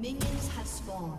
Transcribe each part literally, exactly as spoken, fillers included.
Minions have spawned.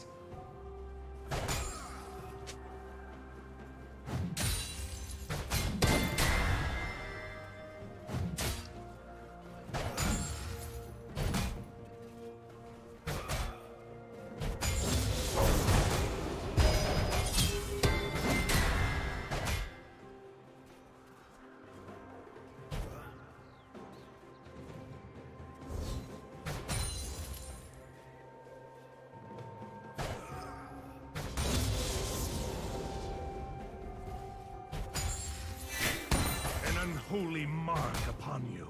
Holy mark upon you.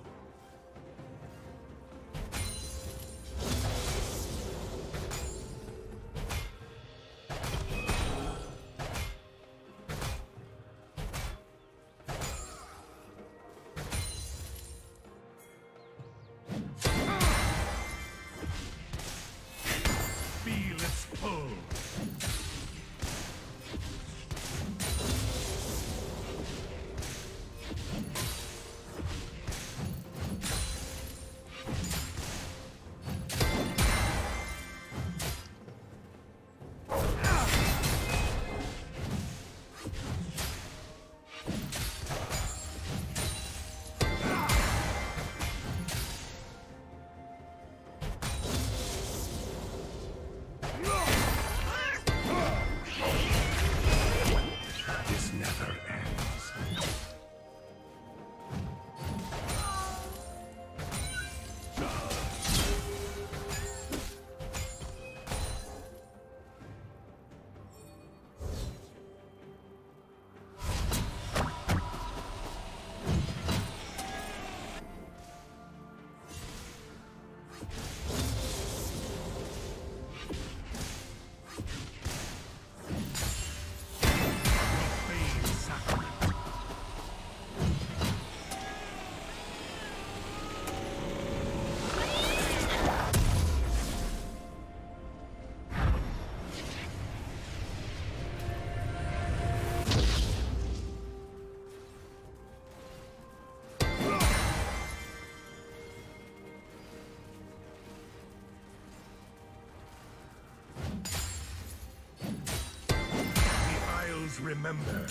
Remember.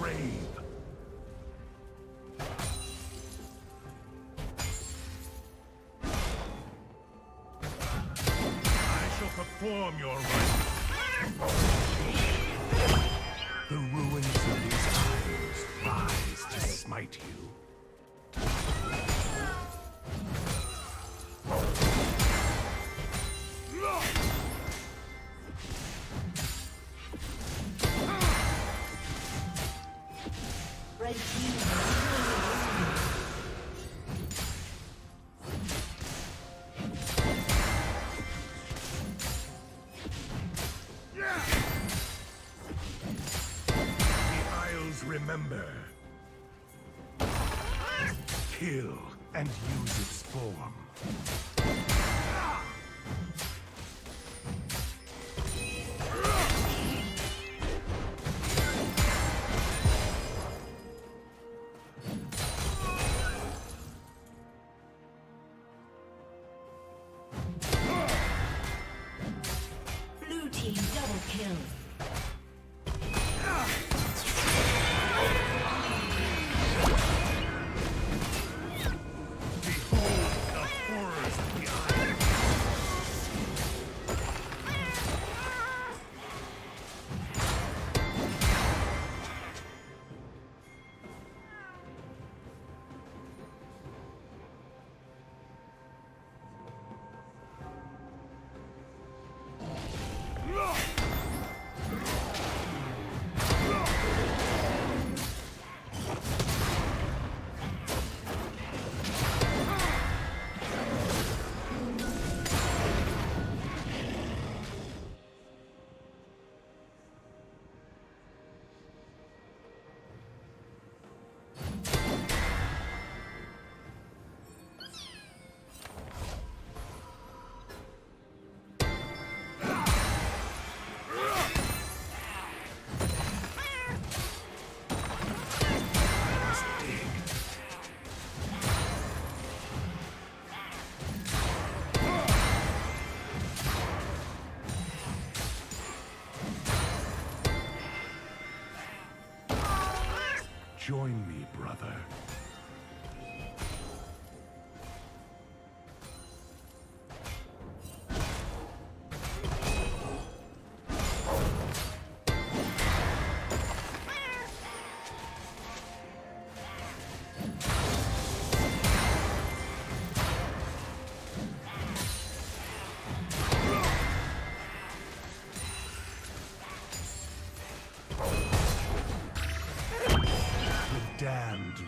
grave. I shall perform your right. The ruins of these times rise to smite you. Remember, kill and use its form. Blue team double kill. Join me, brother.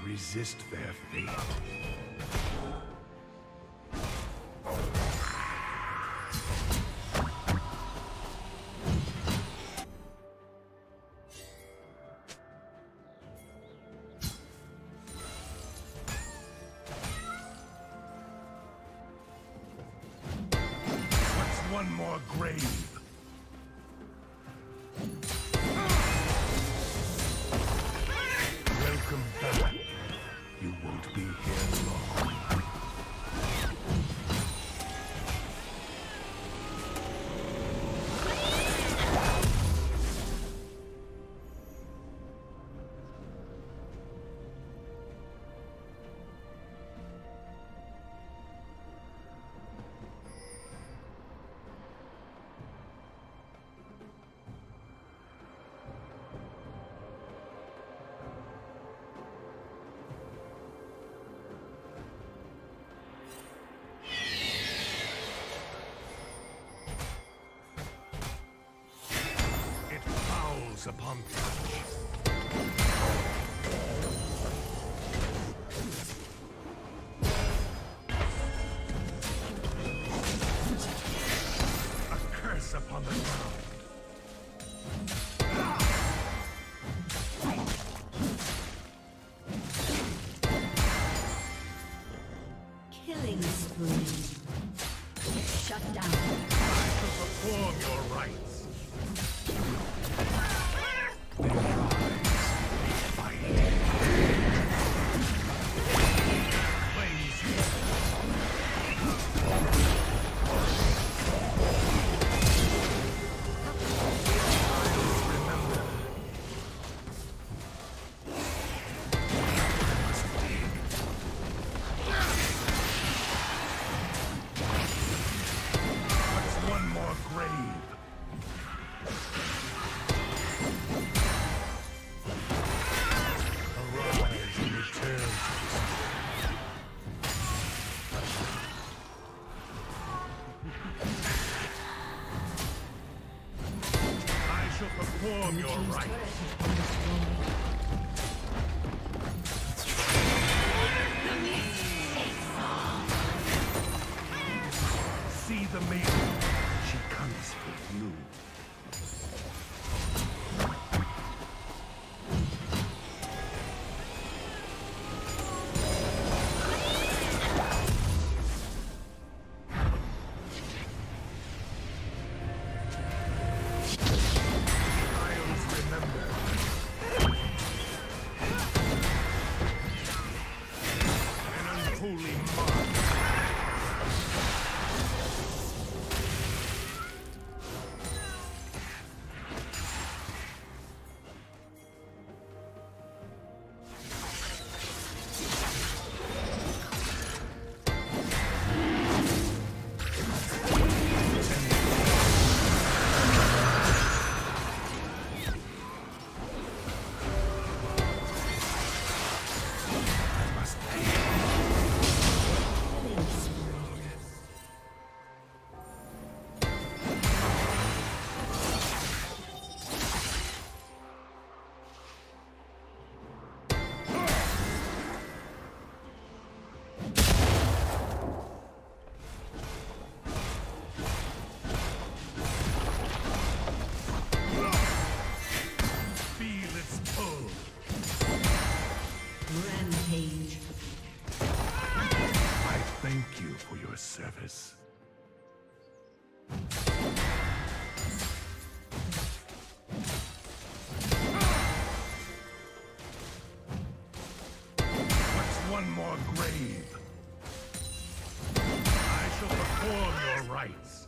Resist their fate. Upon touch. A curse upon the ground. service. What's one more grave? I shall perform your rites.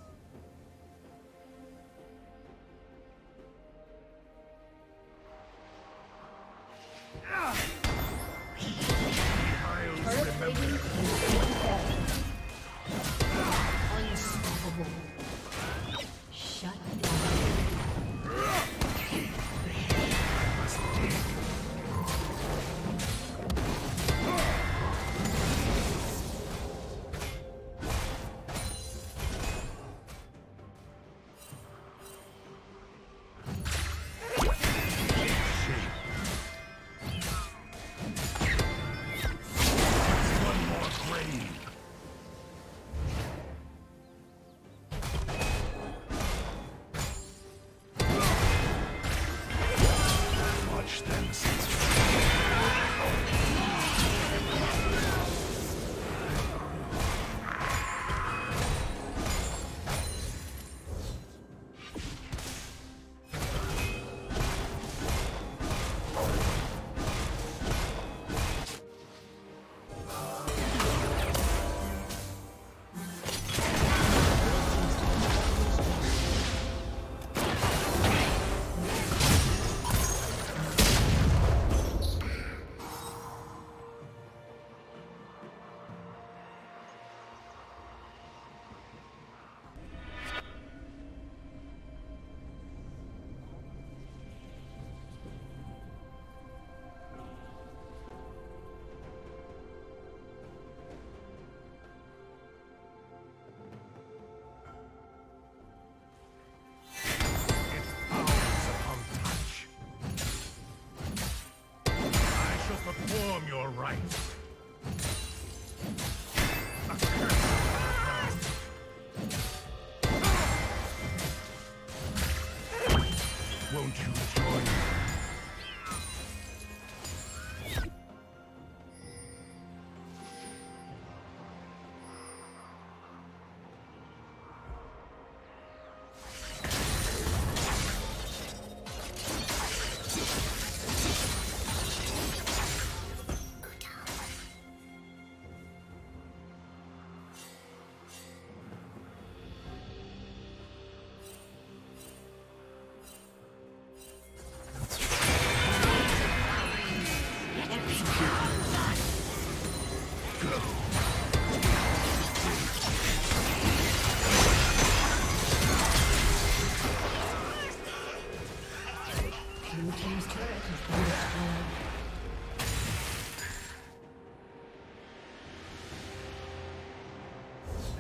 Won't you join me?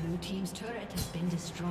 Blue team's turret has been destroyed.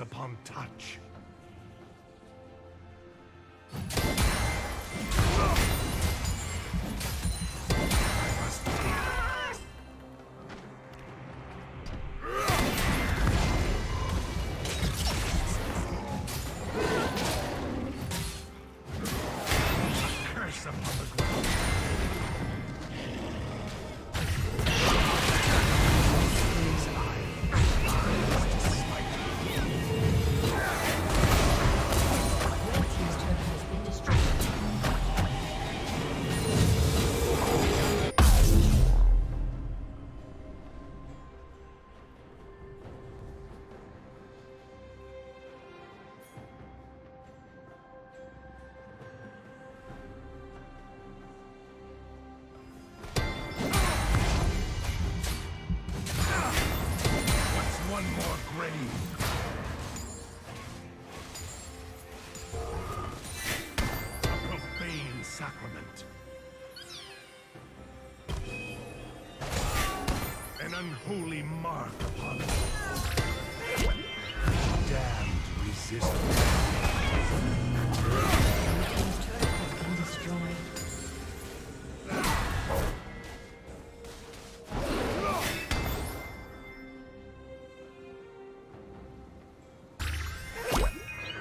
Upon touch. Holy mark upon it. Damned resistance. His turret has been destroyed.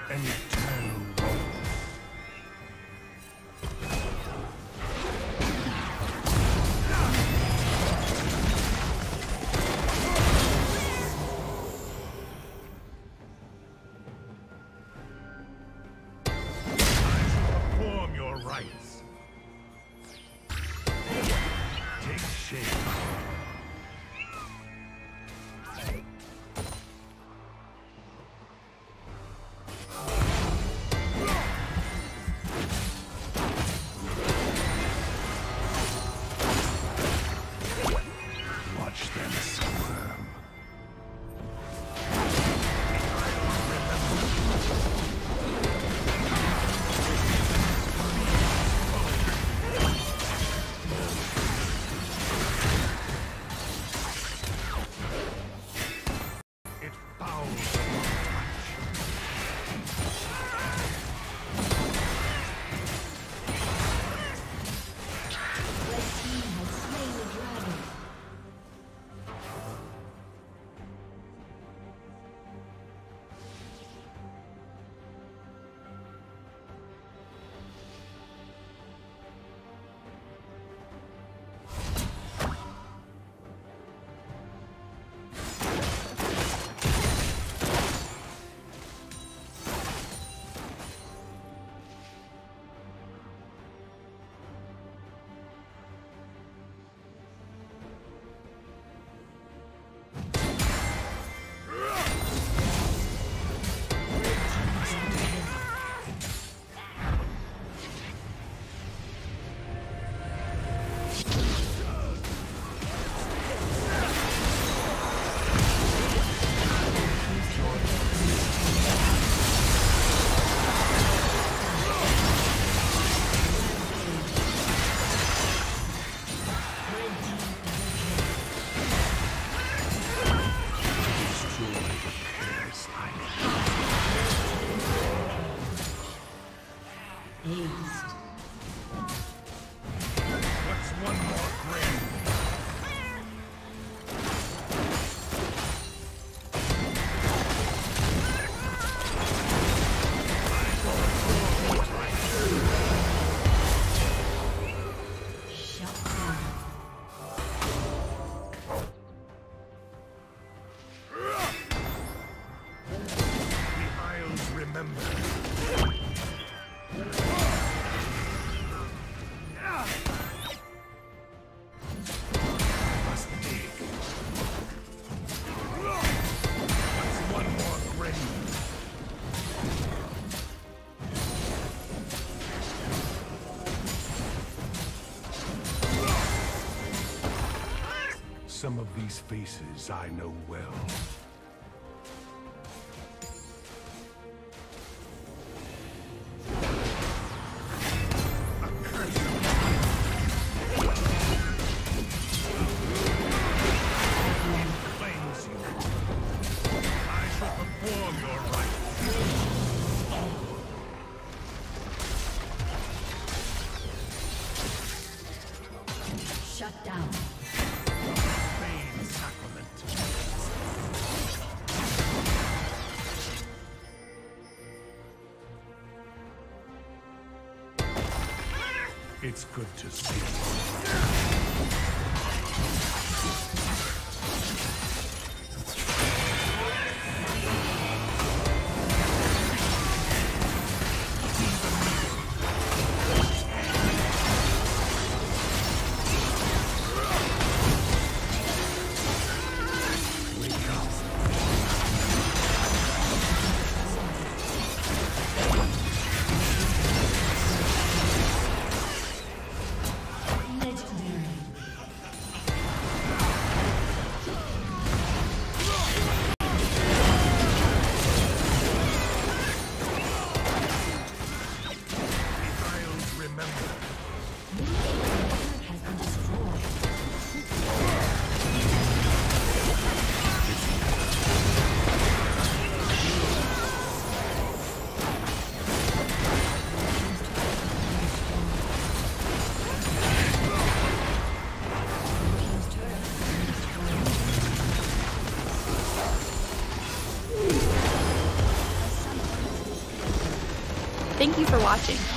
An eternal war. some of these faces I know well. Shut down. Vain sacrament. It's good to see for watching.